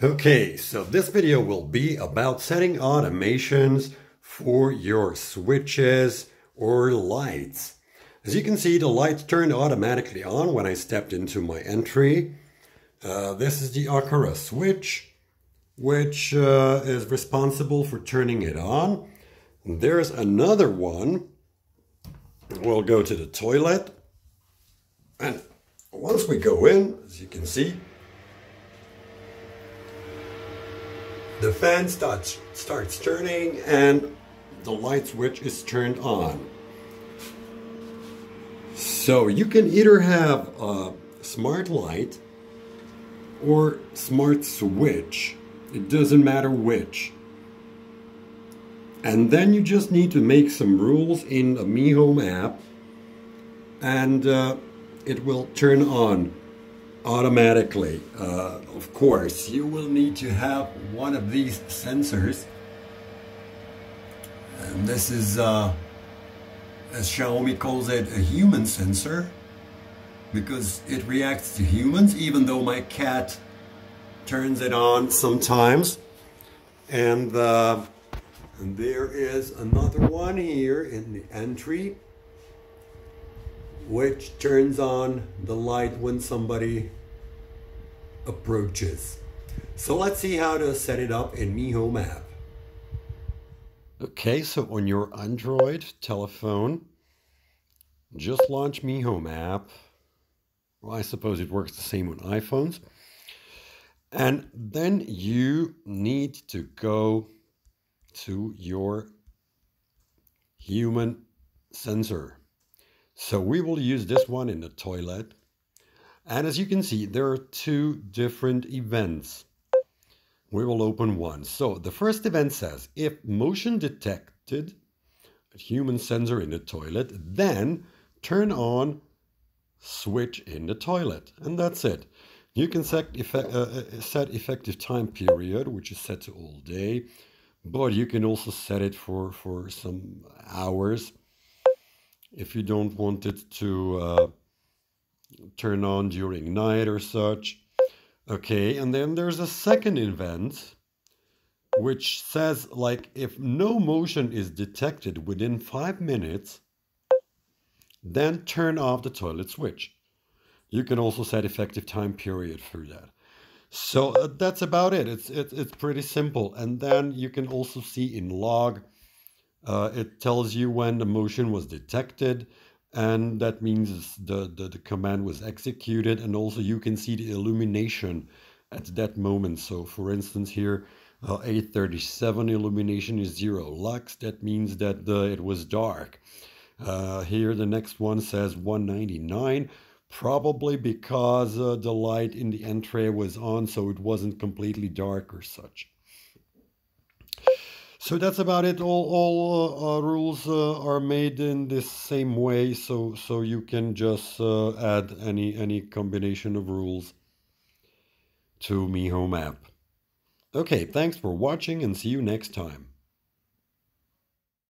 Okay, so this video will be about setting automations for your switches or lights. As you can see, the lights turned automatically on when I stepped into my entry. This is the Aqara switch, which is responsible for turning it on. There's another one. We'll go to the toilet. And once we go in, as you can see, the fan starts turning and the light switch is turned on. So you can either have a smart light or smart switch. It doesn't matter which. And then you just need to make some rules in the Mi Home app, and it will turn on automatically. Of course, you will need to have one of these sensors, and this is, as Xiaomi calls it, a human sensor, because it reacts to humans, even though my cat turns it on sometimes. And there is another one here in the entry, which turns on the light when somebody approaches. So let's see how to set it up in Mi Home app. Okay, so on your Android telephone, just launch Mi Home app. Well, I suppose it works the same on iPhones. And then you need to go to your human sensor. So we will use this one in the toilet. And as you can see, there are two different events. We will open one. So the first event says, if motion detected, a human sensor in the toilet, then turn on switch in the toilet. And that's it. You can set effective time period, which is set to all day, but you can also set it for some hours, if you don't want it to turn on during night or such. Okay, and then there's a second event, which says, like, if no motion is detected within 5 minutes, then turn off the toilet switch. You can also set effective time period for that. So that's about it. It's pretty simple. And then you can also see in log, it tells you when the motion was detected, and that means the command was executed, and also you can see the illumination at that moment. So for instance here, 8:37 illumination is 0 lux. That means that it was dark. Here the next one says 1:99, probably because the light in the entryway was on, so it wasn't completely dark or such. So that's about it. All rules are made in this same way, so you can just add any combination of rules to Mi Home app. Okay, thanks for watching, and see you next time.